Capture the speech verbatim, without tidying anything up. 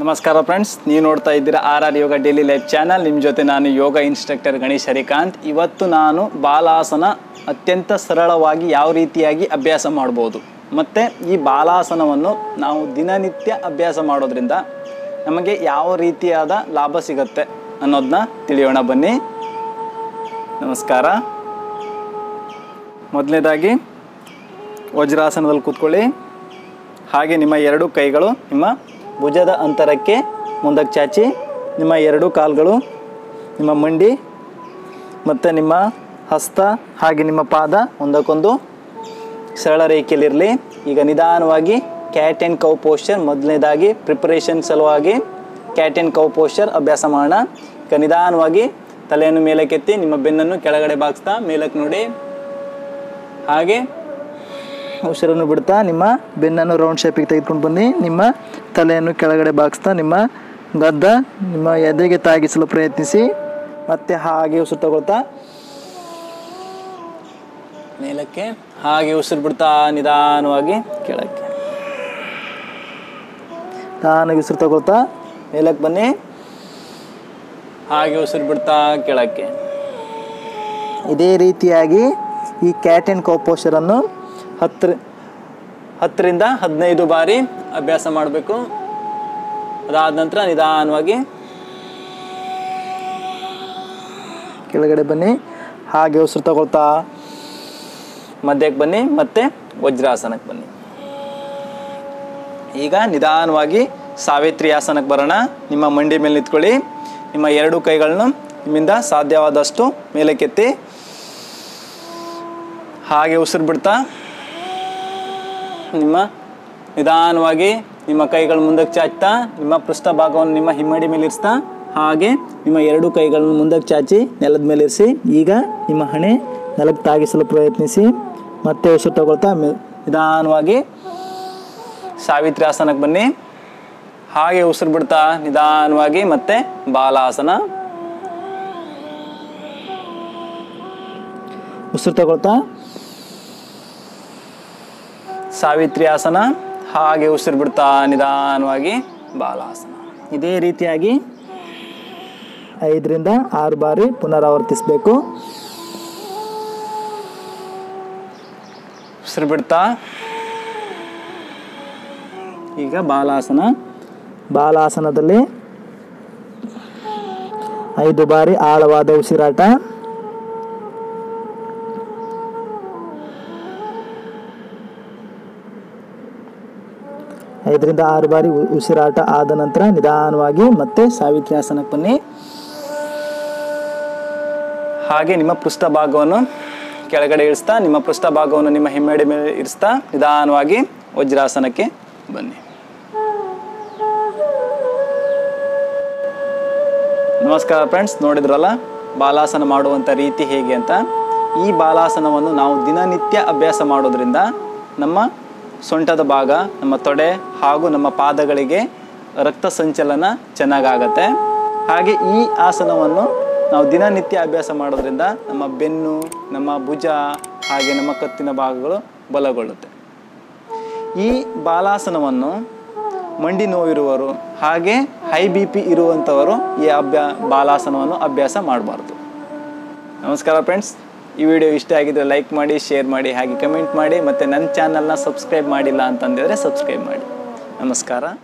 नमस्कार फ्रेंड्स, ನೀವು ನೋಡ್ತಾ ಇದ್ದೀರಾ R R yoga daily life channel. ನಿಮ್ಮ ಜೊತೆ ನಾನು ಯೋಗ ಇನ್ಸ್ಟ್ರಕ್ಟರ್ ಗಣೇಶ್ ಶ್ರೀಕಾಂತ್। ಇವತ್ತು ನಾನು ಬಾಲಾಸನ ಅತ್ಯಂತ ಸರಳವಾಗಿ ಯಾವ ರೀತಿಯಾಗಿ ಅಭ್ಯಾಸ ಮಾಡಬಹುದು ಮತ್ತೆ ಈ ಬಾಲಾಸನವನ್ನು ನಾವು ದಿನನಿತ್ಯ ಅಭ್ಯಾಸ ಮಾಡೋದ್ರಿಂದ ನಮಗೆ ಯಾವ ರೀತಿಯಾದ ಲಾಭ ಸಿಗುತ್ತೆ ಅನ್ನೋದನ್ನ ತಿಳಿಯೋಣ ಬನ್ನಿ। ನಮಸ್ಕಾರ। ಮೊದಲನೇದಾಗಿ ವಜ್ರಾಸನದಲ್ಲಿ ಕೂತ್ಕೊಳ್ಳಿ। ಹಾಗೆ ನಿಮ್ಮ ಎರಡು ಕೈಗಳು ನಿಮ್ಮ ಭುಜದ ಅಂತರಕ್ಕೆ ಮುಂದಕ್ಕೆ ಚಾಚಿ ನಿಮ್ಮ ಎರಡು ಕಾಲುಗಳು ನಿಮ್ಮ ಮಂಡಿ ಮತ್ತು ನಿಮ್ಮ ಹಸ್ತ ಹಾಗೆ ನಿಮ್ಮ ಪಾದ ಒಂದಕ್ಕೊಂದು ಸರಳ ರೇಖೆಯಲ್ಲಿರಲಿ। ಈಗ ನಿಧಾನವಾಗಿ ಕ್ಯಾಟ್ ಅಂಡ್ ಕೌ ಪೋಶ್ಚರ್, ಮೊದಲನೇದಾಗಿ ಪ್ರಿಪರೇಷನ್ ಸಲುವಾಗಿ ಕ್ಯಾಟ್ ಅಂಡ್ ಕೌ ಪೋಶ್ಚರ್ ಅಭ್ಯಾಸ ಮಾಡೋಣ। ಈಗ ನಿಧಾನವಾಗಿ ತಲೆಯನ್ನು ಮೇಲಕ್ಕೆತ್ತಿ ನಿಮ್ಮ ಬೆನ್ನನ್ನು ಕೆಳಗಡೆ ಬಾಗಿಸ್ತಾ ಮೇಲಕ್ಕೆ ನೋಡಿ, ಹಾಗೆ ಉಸಿರನ್ನು ಬಿಡ್ತಾ ನಿಮ್ಮ ಬೆನ್ನನ್ನು ರೌಂಡ್ ಶೇಪಿಗೆ ತೆಗೆದುಕೊಂಡು ಬನ್ನಿ। ನಿಮ್ಮ ತಲೆಯನ್ನು ಕೆಳಗಡೆ ಬಾಗಿಸ್ತಾ ನಿಮ್ಮ ಗದ್ದ ನಿಮ್ಮ ಎದೆಗೆ ತಾಗಿಸಲು ಪ್ರಯತ್ನಿಸಿ, ಮತ್ತೆ ಹಾಗೆ ಉಸಿರು ತಗೊಳ್ತಾ ಮೇಲಕ್ಕೆ, ಹಾಗೆ ಉಸಿರು ಬಿಡ್ತಾ ನಿಧಾನವಾಗಿ ಕೆಳಕ್ಕೆ, ತಾನಾಗಿ ಉಸಿರು ತಗೊಳ್ತಾ ಮೇಲಕ್ಕೆ ಬನ್ನಿ, ಹಾಗೆ ಉಸಿರು ಬಿಡ್ತಾ ಕೆಳಕ್ಕೆ। ಇದೇ ರೀತಿಯಾಗಿ ಈ ಕ್ಯಾಟ್ ಅಂಡ್ ಕೌ ಪೋಶ್ಚರ್ ಅನ್ನು ಹತ್ತು ಹತ್ತರಿಂದ ಹದಿನೈದು ಬಾರಿ ಅಭ್ಯಾಸ ಮಾಡಬೇಕು। ಅದಾದ ನಂತರ ನಿಧಾನವಾಗಿ ಕೆಳಗಡೆ ಬನ್ನಿ, ಹಾಗೆ ಉಸಿರು ತಗೊಳ್ತಾ ಮಧ್ಯಕ್ಕೆ ಬನ್ನಿ, ಮತ್ತೆ ವಜ್ರಾಸನಕ್ಕೆ ಬನ್ನಿ। ಈಗ ನಿಧಾನವಾಗಿ ಸಾವಿತ್ರಿ ಆಸನಕ್ಕೆ ಬರೋಣ। ನಿಮ್ಮ ಮಂಡಿ ಮೇಲೆ ನಿಂತ್ಕೊಳ್ಳಿ, ನಿಮ್ಮ ಎರಡು ಕೈಗಳನ್ನು ನಿಮ್ಮಿಂದ ಸಾಧ್ಯವಾದಷ್ಟು ಮೇಲಕ್ಕೆತ್ತಿ ಹಾಗೆ ಉಸಿರು ಬಿಡ್ತಾ ನಿಮ್ಮ ನಿಧಾನವಾಗಿ ನಿಮ್ಮ ಕೈಗಳು ಮುಂದಕ್ಕೆ ಚಾಚ್ತಾ ನಿಮ್ಮ ಪೃಷ್ಠ ಭಾಗವನ್ನು ನಿಮ್ಮ ಹಿಮ್ಮಡಿ ಮೇಲೆ ಇರಿಸ್ತಾ ಹಾಗೆ ನಿಮ್ಮ ಎರಡು ಕೈಗಳನ್ನು ಮುಂದಕ್ಕೆ ಚಾಚಿ ನೆಲದ ಮೇಲೆ ಇರಿಸಿ। ಈಗ ನಿಮ್ಮ ಹಣೆ ನೆಲಕ್ಕೆ ತಾಗಿಸಲು ಪ್ರಯತ್ನಿಸಿ, ಮತ್ತೆ ಉಸಿರು ತಗೊಳ್ತಾ ನಿಧಾನವಾಗಿ ಸಾವಿತ್ರಿ ಆಸನಕ್ಕೆ ಬನ್ನಿ, ಹಾಗೆ ಉಸಿರು ಬಿಡ್ತಾ ನಿಧಾನವಾಗಿ ಮತ್ತೆ ಬಾಲಾಸನ। ಉಸಿರು ತಗೊಳ್ತಾ ಸಾವಿತ್ರಿ ಆಸನ, ಹಾಗೆ ಉಸಿರು ಬಿಡ್ತಾ ನಿಧಾನವಾಗಿ ಬಾಲಾಸನ। ಇದೇ ರೀತಿಯಾಗಿ ಐದರಿಂದ ಆರು ಬಾರಿ ಪುನರಾವರ್ತಿಸಬೇಕು। ಉಸಿರು ಬಿಡ್ತಾ ಈಗ ಬಾಲಾಸನ। ಬಾಲಾಸನದಲ್ಲಿ ಐದು ಬಾರಿ ಆಳವಾದ ಉಸಿರಾಟ, ಐದರಿಂದ ಆರು ಬಾರಿ ಉಸಿರಾಟ ಆದ ನಂತರ ನಿಧಾನವಾಗಿ ಮತ್ತೆ ಸಾವಿತ್ರಿ ಆಸನಕ್ಕೆ ಬನ್ನಿ, ಹಾಗೆ ನಿಮ್ಮ ಪೃಷ್ಠ ಭಾಗವನ್ನು ಕೆಳಗಡೆ ಇಳಿಸ್ತಾ ನಿಮ್ಮ ಪೃಷ್ಠ ಭಾಗವನ್ನು ನಿಮ್ಮ ಹಿಮ್ಮೆಡೆ ಮೇಲೆ ಇರಿಸ್ತಾ ನಿಧಾನವಾಗಿ ವಜ್ರಾಸನಕ್ಕೆ ಬನ್ನಿ। ನಮಸ್ಕಾರ ಫ್ರೆಂಡ್ಸ್, ನೋಡಿದ್ರಲ್ಲ ಬಾಲಾಸನ ಮಾಡುವಂಥ ರೀತಿ ಹೇಗೆ ಅಂತ। ಈ ಬಾಲಾಸನವನ್ನು ನಾವು ದಿನನಿತ್ಯ ಅಭ್ಯಾಸ ಮಾಡೋದ್ರಿಂದ ನಮ್ಮ ಸೊಂಟದ ಭಾಗ, ನಮ್ಮ ತೊಡೆ ಹಾಗೂ ನಮ್ಮ ಪಾದಗಳಿಗೆ ರಕ್ತ ಸಂಚಲನ ಚೆನ್ನಾಗಾಗತ್ತೆ। ಹಾಗೆ ಈ ಆಸನವನ್ನು ನಾವು ದಿನನಿತ್ಯ ಅಭ್ಯಾಸ ಮಾಡೋದ್ರಿಂದ ನಮ್ಮ ಬೆನ್ನು, ನಮ್ಮ ಭುಜ ಹಾಗೆ ನಮ್ಮ ಕತ್ತಿನ ಭಾಗಗಳು ಬಲಗೊಳ್ಳುತ್ತೆ। ಈ ಬಾಲಾಸನವನ್ನು ಮಂಡಿ ನೋವಿರುವರು ಹಾಗೆ ಹೈ ಬಿ ಪಿ ಇರುವಂಥವರು ಈ ಅಭ್ಯಾ ಬಾಲಾಸನವನ್ನು ಅಭ್ಯಾಸ ಮಾಡಬಾರ್ದು। ನಮಸ್ಕಾರ ಫ್ರೆಂಡ್ಸ್, ಈ ವಿಡಿಯೋ ಇಷ್ಟ ಆಗಿದ್ರೆ ಲೈಕ್ ಮಾಡಿ, ಶೇರ್ ಮಾಡಿ, ಹಾಗೆ ಕಮೆಂಟ್ ಮಾಡಿ, ಮತ್ತು ನನ್ನ ಚಾನಲ್ನ ಸಬ್ಸ್ಕ್ರೈಬ್ ಮಾಡಿಲ್ಲ ಅಂತಂದಿದ್ರೆ ಸಬ್ಸ್ಕ್ರೈಬ್ ಮಾಡಿ। ನಮಸ್ಕಾರ।